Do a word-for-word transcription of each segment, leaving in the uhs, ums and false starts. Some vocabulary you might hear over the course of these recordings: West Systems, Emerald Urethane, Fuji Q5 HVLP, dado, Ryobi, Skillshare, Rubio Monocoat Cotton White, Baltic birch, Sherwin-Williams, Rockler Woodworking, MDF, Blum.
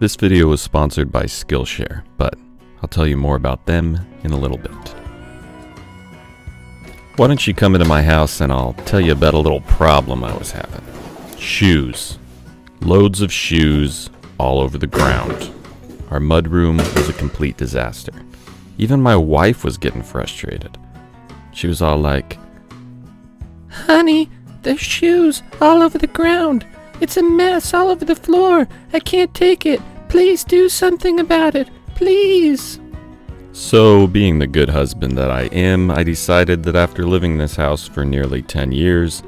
This video was sponsored by Skillshare, but I'll tell you more about them in a little bit. Why don't you come into my house and I'll tell you about a little problem I was having. Shoes. Loads of shoes all over the ground. Our mudroom was a complete disaster. Even my wife was getting frustrated. She was all like, "Honey, there's shoes all over the ground. It's a mess all over the floor. I can't take it. Please do something about it. Please." So, being the good husband that I am, I decided that after living in this house for nearly ten years,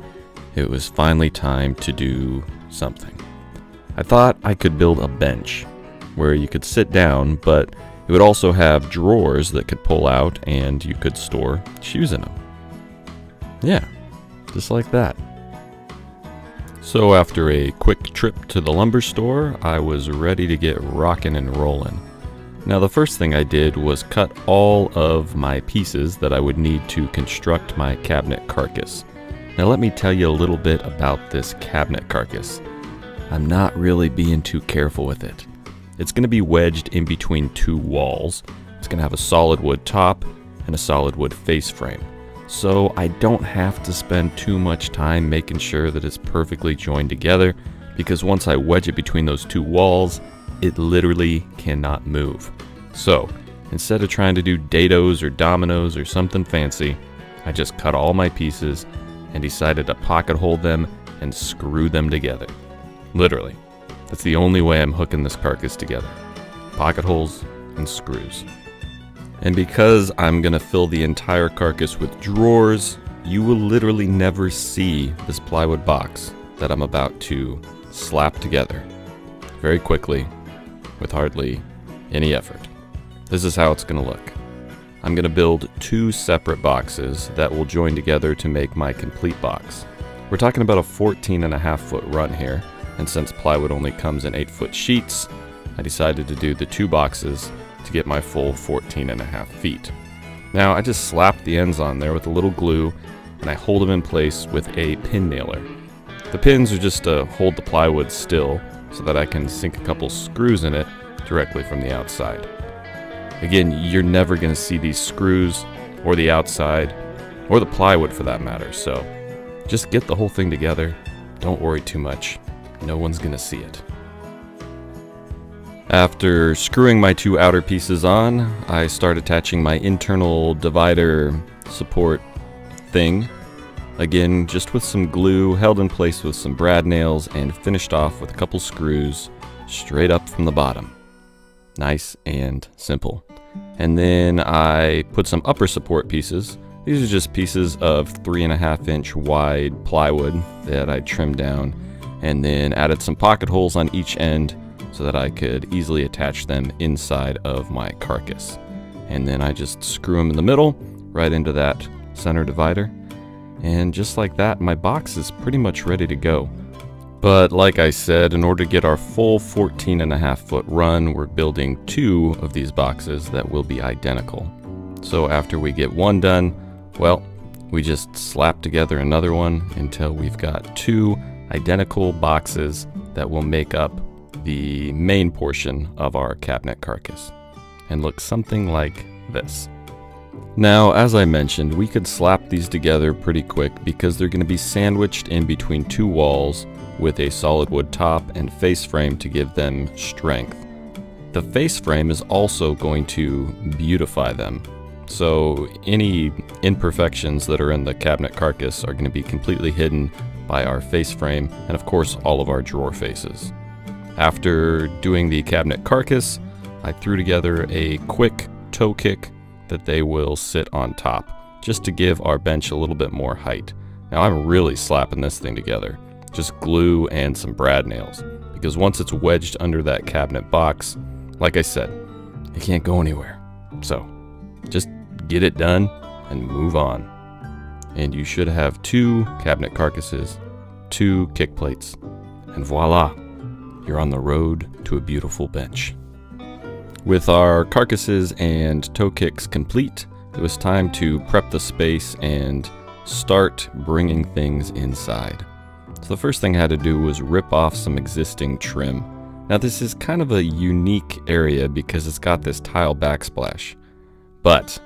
it was finally time to do something. I thought I could build a bench where you could sit down, but it would also have drawers that could pull out and you could store shoes in them. Yeah, just like that. So after a quick trip to the lumber store, I was ready to get rockin' and rollin'. Now the first thing I did was cut all of my pieces that I would need to construct my cabinet carcass. Now let me tell you a little bit about this cabinet carcass. I'm not really being too careful with it. It's going to be wedged in between two walls. It's going to have a solid wood top and a solid wood face frame. So I don't have to spend too much time making sure that it's perfectly joined together, because once I wedge it between those two walls, it literally cannot move. So instead of trying to do dados or dominoes or something fancy, I just cut all my pieces and decided to pocket hole them and screw them together. Literally. That's the only way I'm hooking this carcass together. Pocket holes and screws. And because I'm gonna fill the entire carcass with drawers, you will literally never see this plywood box that I'm about to slap together very quickly with hardly any effort. This is how it's gonna look. I'm gonna build two separate boxes that will join together to make my complete box. We're talking about a fourteen and a half foot run here, and since plywood only comes in eight foot sheets, I decided to do the two boxes to get my full fourteen and a half feet. Now I just slapped the ends on there with a little glue and I hold them in place with a pin nailer. The pins are just to hold the plywood still so that I can sink a couple screws in it directly from the outside. Again, you're never going to see these screws or the outside or the plywood for that matter, so just get the whole thing together. Don't worry too much. No one's going to see it. After screwing my two outer pieces on, I start attaching my internal divider support thing. Again, just with some glue, held in place with some brad nails, and finished off with a couple screws straight up from the bottom. Nice and simple. And then I put some upper support pieces. These are just pieces of three and a half inch wide plywood that I trimmed down, and then added some pocket holes on each end so that I could easily attach them inside of my carcass. And then I just screw them in the middle, right into that center divider. And just like that, my box is pretty much ready to go. But like I said, in order to get our full fourteen and a half foot run, we're building two of these boxes that will be identical. So after we get one done, well, we just slap together another one until we've got two identical boxes that will make up the main portion of our cabinet carcass and look something like this. Now, as I mentioned, we could slap these together pretty quick because they're going to be sandwiched in between two walls with a solid wood top and face frame to give them strength. The face frame is also going to beautify them. So any imperfections that are in the cabinet carcass are going to be completely hidden by our face frame and of course all of our drawer faces. After doing the cabinet carcass, I threw together a quick toe kick that they will sit on top, just to give our bench a little bit more height. Now I'm really slapping this thing together, just glue and some brad nails, because once it's wedged under that cabinet box, like I said, it can't go anywhere. So just get it done and move on. And you should have two cabinet carcasses, two kick plates, and voila, you're on the road to a beautiful bench. With our carcasses and toe kicks complete, it was time to prep the space and start bringing things inside. So the first thing I had to do was rip off some existing trim. Now this is kind of a unique area because it's got this tile backsplash, but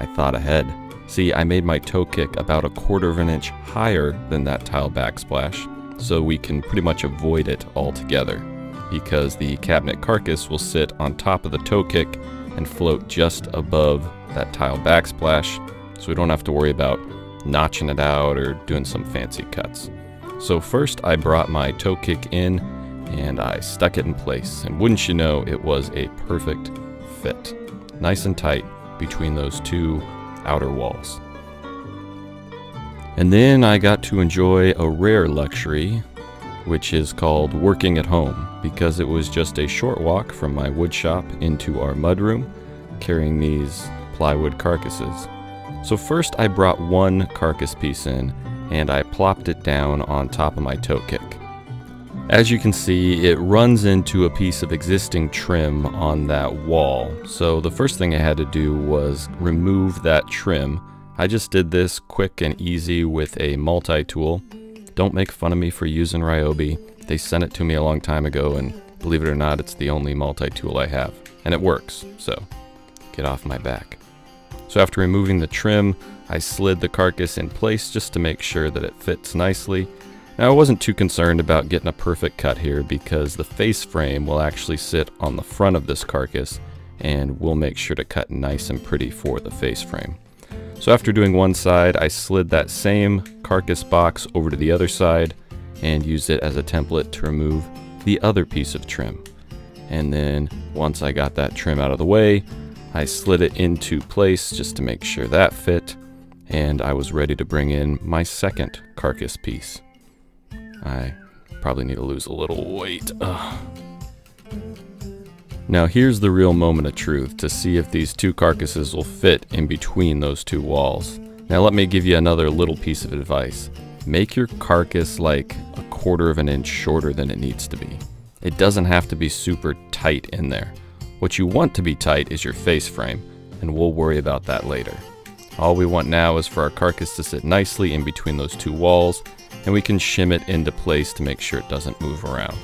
I thought ahead. See, I made my toe kick about a quarter of an inch higher than that tile backsplash, so we can pretty much avoid it altogether, because the cabinet carcass will sit on top of the toe kick and float just above that tile backsplash, so we don't have to worry about notching it out or doing some fancy cuts. So first I brought my toe kick in and I stuck it in place, and wouldn't you know, it was a perfect fit. Nice and tight between those two outer walls. And then I got to enjoy a rare luxury, which is called working at home, because it was just a short walk from my wood shop into our mudroom, carrying these plywood carcasses. So first I brought one carcass piece in and I plopped it down on top of my toe kick. As you can see, it runs into a piece of existing trim on that wall. So the first thing I had to do was remove that trim. I just did this quick and easy with a multi-tool. Don't make fun of me for using Ryobi. They sent it to me a long time ago, and believe it or not, it's the only multi-tool I have. And it works, so get off my back. So after removing the trim, I slid the carcass in place just to make sure that it fits nicely. Now, I wasn't too concerned about getting a perfect cut here because the face frame will actually sit on the front of this carcass, and we'll make sure to cut nice and pretty for the face frame. So after doing one side, I slid that same carcass box over to the other side and used it as a template to remove the other piece of trim. And then once I got that trim out of the way, I slid it into place just to make sure that fit, and I was ready to bring in my second carcass piece. I probably need to lose a little weight. Ugh. Now here's the real moment of truth to see if these two carcasses will fit in between those two walls. Now let me give you another little piece of advice. Make your carcass like a quarter of an inch shorter than it needs to be. It doesn't have to be super tight in there. What you want to be tight is your face frame, and we'll worry about that later. All we want now is for our carcass to sit nicely in between those two walls, and we can shim it into place to make sure it doesn't move around.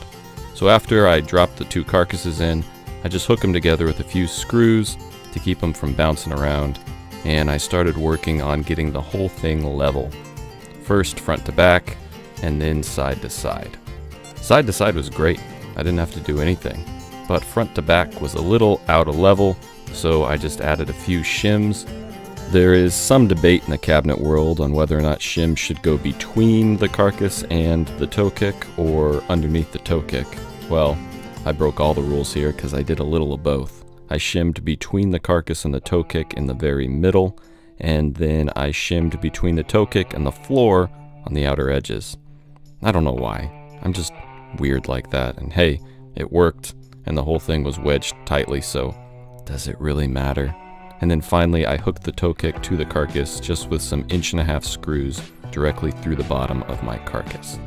So after I dropped the two carcasses in, I just hook them together with a few screws to keep them from bouncing around, and I started working on getting the whole thing level. First front to back, and then side to side. Side to side was great, I didn't have to do anything, but front to back was a little out of level, so I just added a few shims. There is some debate in the cabinet world on whether or not shims should go between the carcass and the toe kick or underneath the toe kick. Well, I broke all the rules here because I did a little of both. I shimmed between the carcass and the toe kick in the very middle, and then I shimmed between the toe kick and the floor on the outer edges. I don't know why. I'm just weird like that, and hey, it worked, and the whole thing was wedged tightly, so does it really matter? And then finally I hooked the toe kick to the carcass just with some inch and a half screws directly through the bottom of my carcass.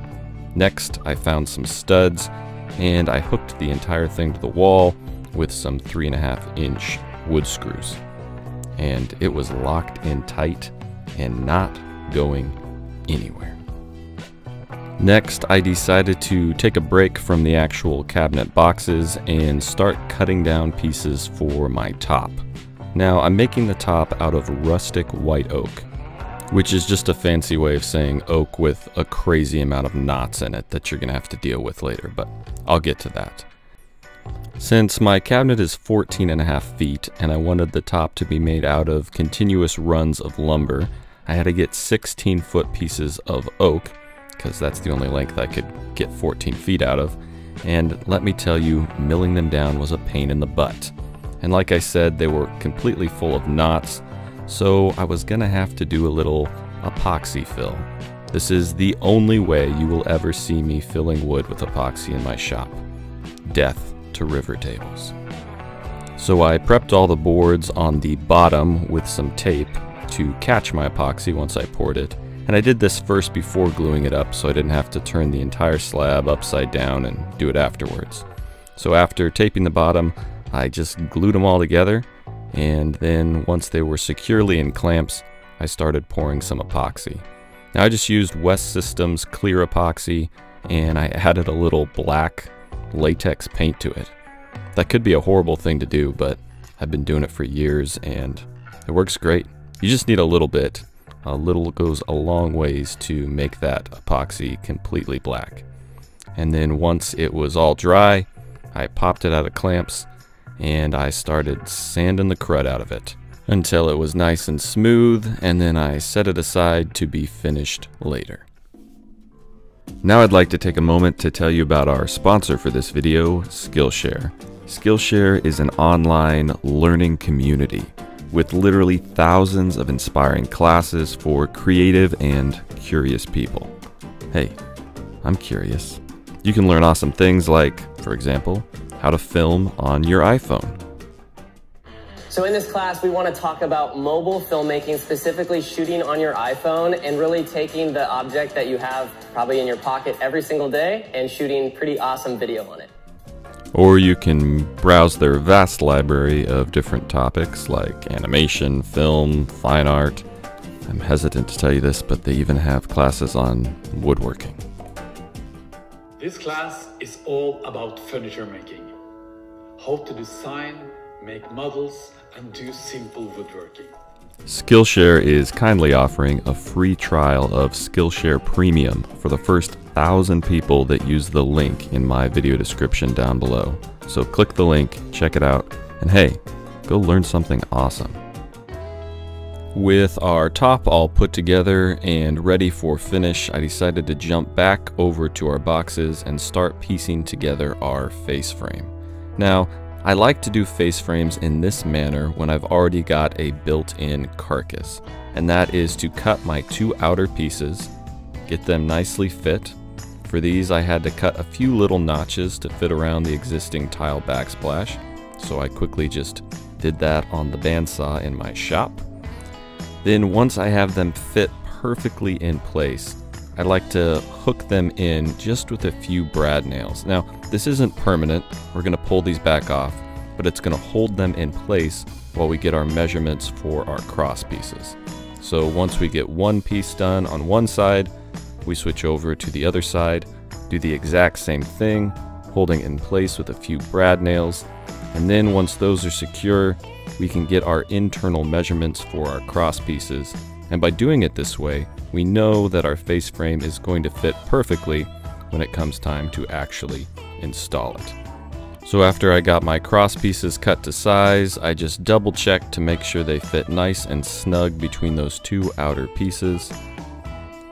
Next I found some studs and I hooked the entire thing to the wall with some three and a half inch wood screws. And it was locked in tight and not going anywhere. Next I decided to take a break from the actual cabinet boxes and start cutting down pieces for my top. Now, I'm making the top out of rustic white oak, which is just a fancy way of saying oak with a crazy amount of knots in it that you're going to have to deal with later, but I'll get to that. Since my cabinet is fourteen and a half feet and I wanted the top to be made out of continuous runs of lumber, I had to get sixteen foot pieces of oak, because that's the only length I could get fourteen feet out of, and let me tell you, milling them down was a pain in the butt. And like I said, they were completely full of knots, so I was gonna have to do a little epoxy fill. This is the only way you will ever see me filling wood with epoxy in my shop. Death to river tables. So I prepped all the boards on the bottom with some tape to catch my epoxy once I poured it, and I did this first before gluing it up so I didn't have to turn the entire slab upside down and do it afterwards. So after taping the bottom, I just glued them all together, and then once they were securely in clamps, I started pouring some epoxy. Now I just used West Systems clear epoxy, and I added a little black latex paint to it. That could be a horrible thing to do, but I've been doing it for years and it works great. You just need a little bit. A little goes a long ways to make that epoxy completely black. And then once it was all dry, I popped it out of clamps and I started sanding the crud out of it until it was nice and smooth, and then I set it aside to be finished later. Now I'd like to take a moment to tell you about our sponsor for this video, Skillshare. Skillshare is an online learning community with literally thousands of inspiring classes for creative and curious people. Hey, I'm curious. You can learn awesome things like, for example, how to film on your iPhone. So in this class, we want to talk about mobile filmmaking, specifically shooting on your iPhone and really taking the object that you have probably in your pocket every single day and shooting pretty awesome video on it. Or you can browse their vast library of different topics like animation, film, fine art. I'm hesitant to tell you this, but they even have classes on woodworking. This class is all about furniture making. How to design, make models, and do simple woodworking. Skillshare is kindly offering a free trial of Skillshare Premium for the first thousand people that use the link in my video description down below. So click the link, check it out, and hey, go learn something awesome. With our top all put together and ready for finish, I decided to jump back over to our boxes and start piecing together our face frame. Now, I like to do face frames in this manner when I've already got a built-in carcass, and that is to cut my two outer pieces, get them nicely fit. For these, I had to cut a few little notches to fit around the existing tile backsplash, so I quickly just did that on the bandsaw in my shop. Then once I have them fit perfectly in place, I like to hook them in just with a few brad nails. Now, this isn't permanent. We're gonna pull these back off, but it's gonna hold them in place while we get our measurements for our cross pieces. So once we get one piece done on one side, we switch over to the other side, do the exact same thing, holding it in place with a few brad nails. And then once those are secure, we can get our internal measurements for our cross pieces. And by doing it this way, we know that our face frame is going to fit perfectly when it comes time to actually install it. So after I got my cross pieces cut to size, I just double checked to make sure they fit nice and snug between those two outer pieces.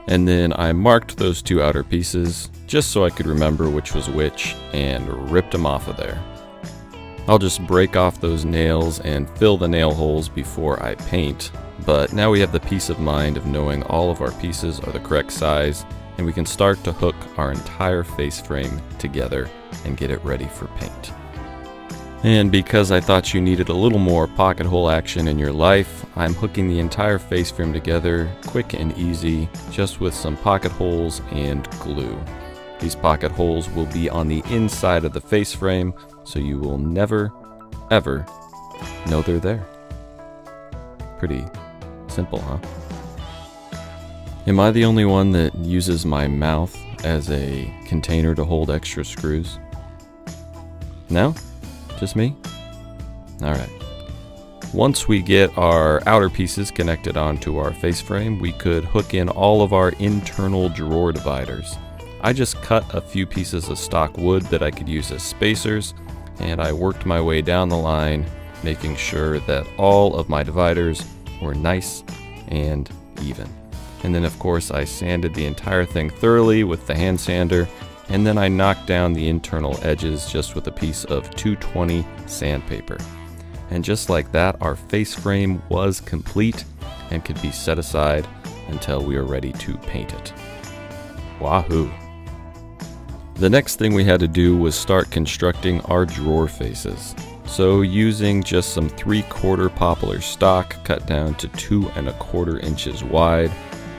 And then I marked those two outer pieces just so I could remember which was which and ripped them off of there. I'll just break off those nails and fill the nail holes before I paint, but now we have the peace of mind of knowing all of our pieces are the correct size, and we can start to hook our entire face frame together and get it ready for paint. And because I thought you needed a little more pocket hole action in your life, I'm hooking the entire face frame together quick and easy just with some pocket holes and glue. These pocket holes will be on the inside of the face frame, so you will never, ever know they're there. Pretty simple, huh? Am I the only one that uses my mouth as a container to hold extra screws? No? Just me? Alright. Once we get our outer pieces connected onto our face frame, we could hook in all of our internal drawer dividers. I just cut a few pieces of stock wood that I could use as spacers, and I worked my way down the line, making sure that all of my dividers were nice and even. And then of course I sanded the entire thing thoroughly with the hand sander, and then I knocked down the internal edges just with a piece of two twenty sandpaper. And just like that, our face frame was complete and could be set aside until we were ready to paint it. Wahoo! The next thing we had to do was start constructing our drawer faces. So using just some three quarter poplar stock cut down to two and a quarter inches wide,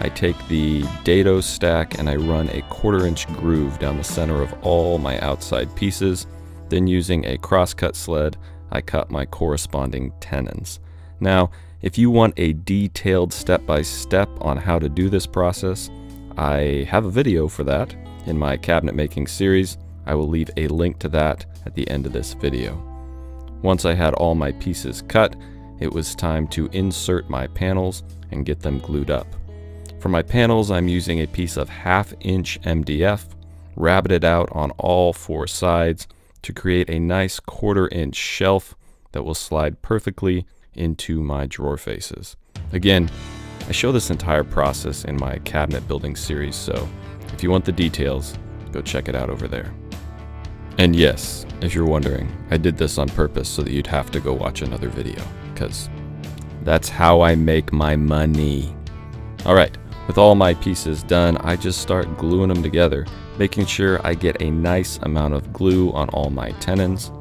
I take the dado stack and I run a quarter inch groove down the center of all my outside pieces. Then using a crosscut sled, I cut my corresponding tenons. Now, if you want a detailed step-by-step on how to do this process, I have a video for that in my cabinet making series. I will leave a link to that at the end of this video. Once I had all my pieces cut, it was time to insert my panels and get them glued up. For my panels, I'm using a piece of half inch M D F, rabbited out on all four sides to create a nice quarter inch shelf that will slide perfectly into my drawer faces. Again, I show this entire process in my cabinet building series, so if you want the details, go check it out over there. And yes, if you're wondering, I did this on purpose so that you'd have to go watch another video, because that's how I make my money. All right, with all my pieces done, I just start gluing them together, making sure I get a nice amount of glue on all my tenons,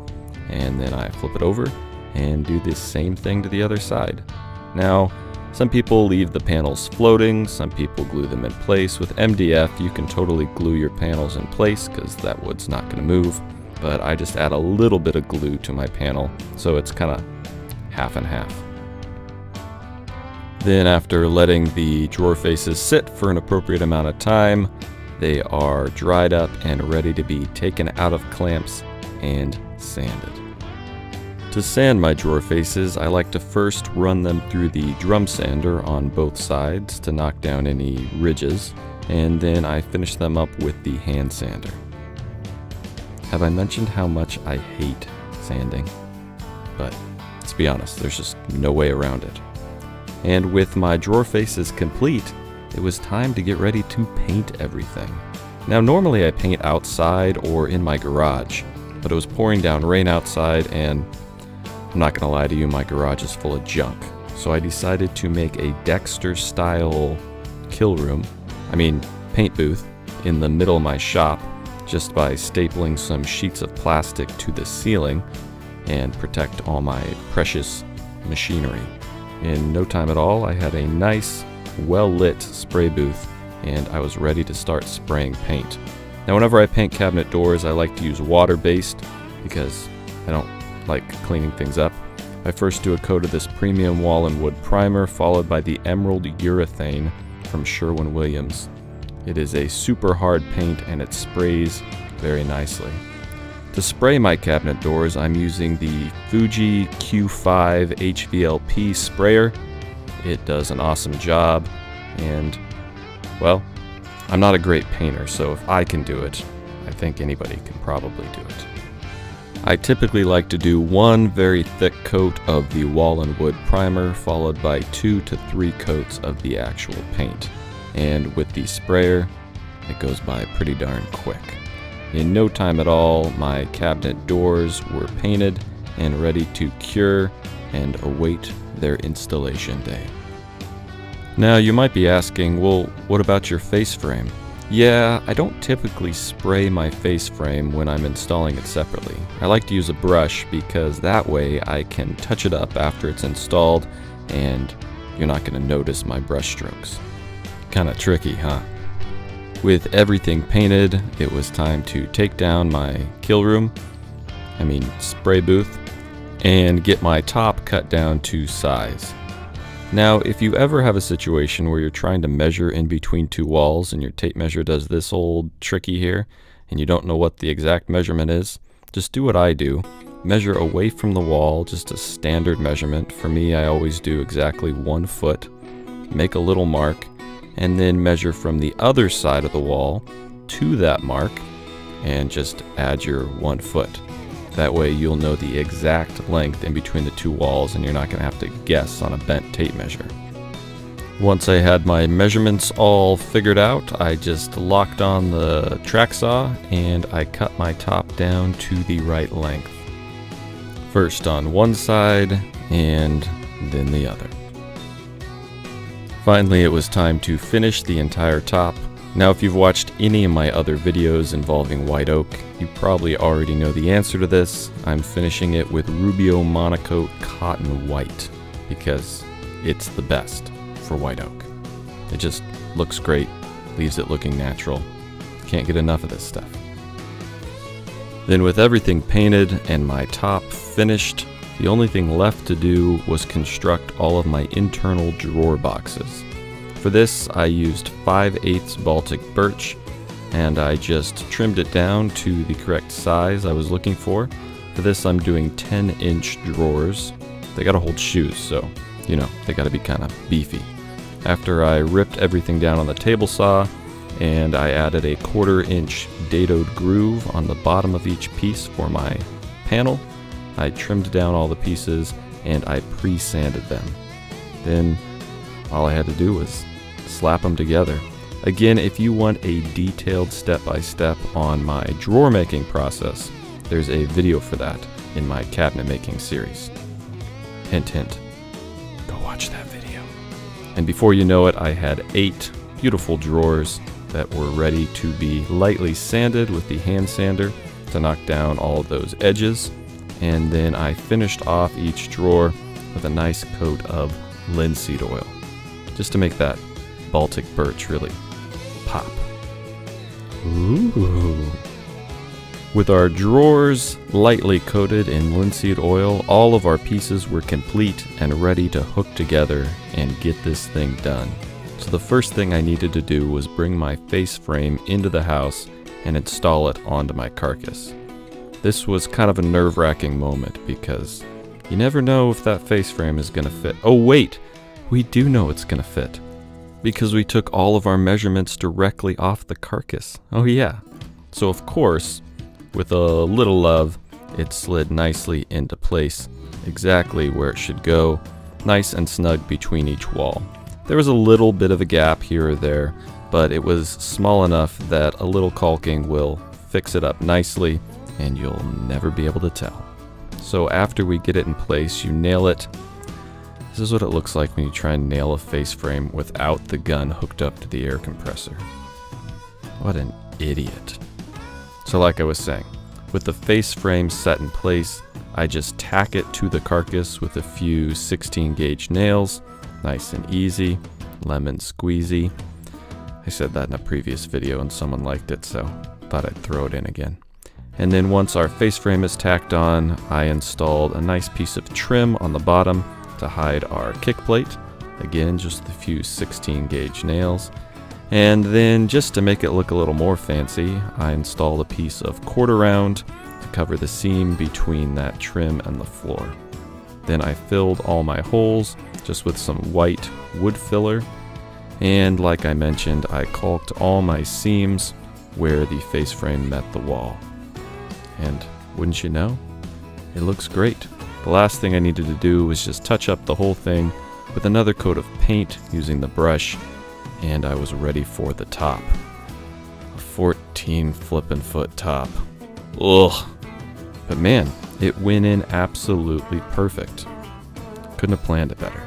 and then I flip it over and do the same thing to the other side. Now, some people leave the panels floating, some people glue them in place. With M D F, you can totally glue your panels in place because that wood's not going to move, but I just add a little bit of glue to my panel, so it's kind of half and half. Then after letting the drawer faces sit for an appropriate amount of time, they are dried up and ready to be taken out of clamps and sanded. To sand my drawer faces, I like to first run them through the drum sander on both sides to knock down any ridges, and then I finish them up with the hand sander. Have I mentioned how much I hate sanding? But let's be honest, there's just no way around it. And with my drawer faces complete, it was time to get ready to paint everything. Now normally I paint outside or in my garage, but it was pouring down rain outside and I'm not gonna lie to you, my garage is full of junk. So I decided to make a Dexter-style kill room, I mean paint booth, in the middle of my shop just by stapling some sheets of plastic to the ceiling and protect all my precious machinery. In no time at all, I had a nice, well-lit spray booth and I was ready to start spraying paint. Now whenever I paint cabinet doors, I like to use water-based because I don't like cleaning things up. I first do a coat of this premium wall and wood primer followed by the Emerald Urethane from Sherwin-Williams. It is a super hard paint and it sprays very nicely. To spray my cabinet doors, I'm using the Fuji Q five H V L P sprayer. It does an awesome job and, well, I'm not a great painter, so if I can do it, I think anybody can probably do it. I typically like to do one very thick coat of the wall and wood primer followed by two to three coats of the actual paint. And with the sprayer, it goes by pretty darn quick. In no time at all, my cabinet doors were painted and ready to cure and await their installation day. Now you might be asking, well, what about your face frame? Yeah, I don't typically spray my face frame when I'm installing it separately. I like to use a brush because that way I can touch it up after it's installed and you're not going to notice my brush strokes. Kind of tricky, huh? With everything painted, it was time to take down my kill room, I mean spray booth, and get my top cut down to size. Now, if you ever have a situation where you're trying to measure in between two walls and your tape measure does this old tricky here and you don't know what the exact measurement is, just do what I do. Measure away from the wall, just a standard measurement. For me, I always do exactly one foot, make a little mark, and then measure from the other side of the wall to that mark and just add your one foot. That way you'll know the exact length in between the two walls and you're not going to have to guess on a bent tape measure. Once I had my measurements all figured out, I just locked on the track saw and I cut my top down to the right length. First on one side and then the other. Finally, it was time to finish the entire top. Now if you've watched any of my other videos involving white oak, you probably already know the answer to this. I'm finishing it with Rubio Monocoat Cotton White because it's the best for white oak. It just looks great, leaves it looking natural. Can't get enough of this stuff. Then with everything painted and my top finished, the only thing left to do was construct all of my internal drawer boxes. For this, I used five eighths Baltic birch, and I just trimmed it down to the correct size I was looking for. For this I'm doing ten inch drawers. They gotta hold shoes, so you know, they gotta be kinda beefy. After I ripped everything down on the table saw, and I added a quarter inch datoed groove on the bottom of each piece for my panel, I trimmed down all the pieces and I pre-sanded them. Then all I had to do was slap them together. Again, if you want a detailed step-by-step on my drawer making process, there's a video for that in my cabinet making series. Hint, hint. Go watch that video. And before you know it, I had eight beautiful drawers that were ready to be lightly sanded with the hand sander to knock down all of those edges. And then I finished off each drawer with a nice coat of linseed oil, just to make that Baltic birch really pop. Ooh. With our drawers lightly coated in linseed oil, all of our pieces were complete and ready to hook together and get this thing done. So the first thing I needed to do was bring my face frame into the house and install it onto my carcass. This was kind of a nerve-wracking moment because you never know if that face frame is gonna fit. Oh wait, we do know it's gonna fit, because we took all of our measurements directly off the carcass. Oh yeah. So of course, with a little love, it slid nicely into place, exactly where it should go, nice and snug between each wall. There was a little bit of a gap here or there, but it was small enough that a little caulking will fix it up nicely, and you'll never be able to tell. So after we get it in place, you nail it. This is what it looks like when you try and nail a face frame without the gun hooked up to the air compressor. What an idiot. So like I was saying, with the face frame set in place, I just tack it to the carcass with a few sixteen gauge nails, nice and easy, lemon squeezy. I said that in a previous video and someone liked it, so thought I'd throw it in again. And then once our face frame is tacked on, I installed a nice piece of trim on the bottom to hide our kick plate, again just a few sixteen gauge nails, and then just to make it look a little more fancy, I installed a piece of quarter round to cover the seam between that trim and the floor. Then I filled all my holes just with some white wood filler, and like I mentioned, I caulked all my seams where the face frame met the wall. And wouldn't you know, it looks great. The last thing I needed to do was just touch up the whole thing with another coat of paint using the brush, and I was ready for the top. A fourteen flippin' foot top. Ugh. But man, it went in absolutely perfect. Couldn't have planned it better.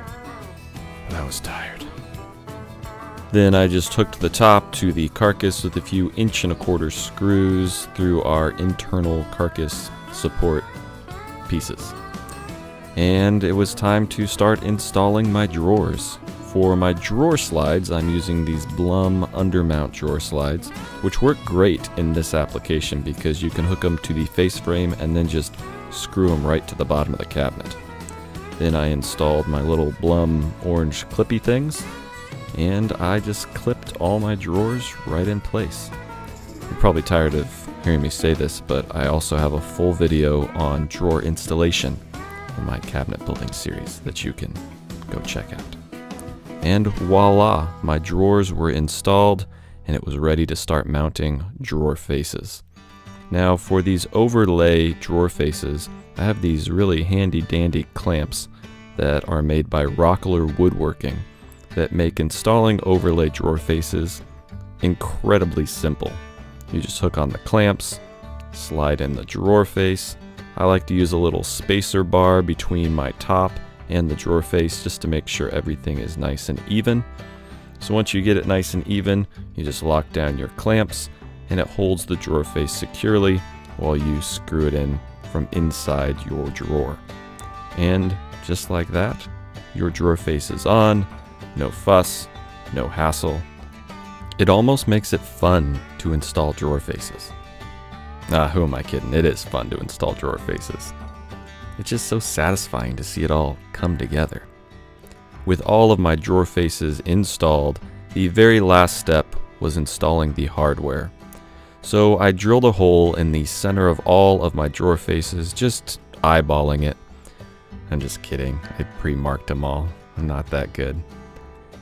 But I was tired. Then I just hooked the top to the carcass with a few inch and a quarter screws through our internal carcass support pieces. And it was time to start installing my drawers. For my drawer slides, I'm using these Blum undermount drawer slides, which work great in this application because you can hook them to the face frame and then just screw them right to the bottom of the cabinet. Then I installed my little Blum orange clippy things, and I just clipped all my drawers right in place. You're probably tired of hearing me say this, but I also have a full video on drawer installation in my cabinet building series that you can go check out. And voila, my drawers were installed and it was ready to start mounting drawer faces. Now for these overlay drawer faces, I have these really handy dandy clamps that are made by Rockler Woodworking that make installing overlay drawer faces incredibly simple. You just hook on the clamps, slide in the drawer face. I like to use a little spacer bar between my top and the drawer face just to make sure everything is nice and even. So once you get it nice and even, you just lock down your clamps and it holds the drawer face securely while you screw it in from inside your drawer. And just like that, your drawer face is on, no fuss, no hassle. It almost makes it fun to install drawer faces. Ah, who am I kidding? It is fun to install drawer faces. It's just so satisfying to see it all come together. With all of my drawer faces installed, the very last step was installing the hardware. So I drilled a hole in the center of all of my drawer faces, just eyeballing it. I'm just kidding, I pre-marked them all. I'm not that good.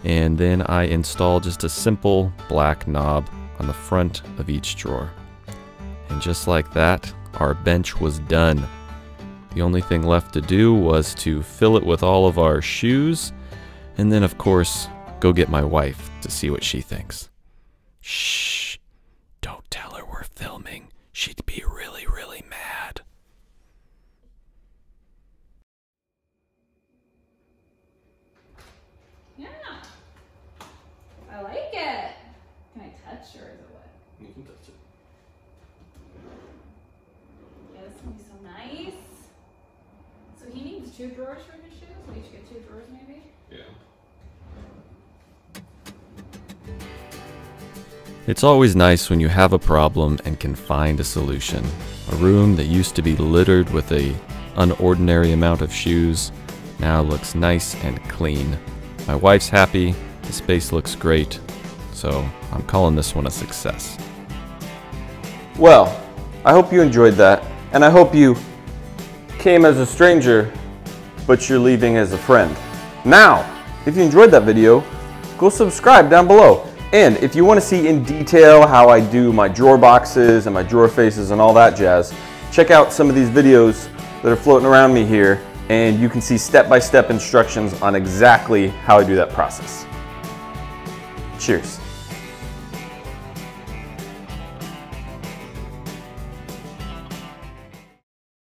And then I installed just a simple black knob on the front of each drawer. And just like that, our bench was done. The only thing left to do was to fill it with all of our shoes, and then of course, go get my wife to see what she thinks. Shh, don't tell her we're filming. She'd be really, really mad. Yeah, I like it. Can I touch or is it wet? You can touch it. Yeah, this is gonna be so nice. So he needs two drawers for his shoes? We each get two drawers maybe? Yeah. It's always nice when you have a problem and can find a solution. A room that used to be littered with an unordinary amount of shoes now looks nice and clean. My wife's happy, the space looks great, so I'm calling this one a success. Well, I hope you enjoyed that, and I hope you came as a stranger, but you're leaving as a friend. Now, if you enjoyed that video, go subscribe down below. And if you want to see in detail how I do my drawer boxes and my drawer faces and all that jazz, check out some of these videos that are floating around me here, and you can see step-by-step instructions on exactly how I do that process. Cheers.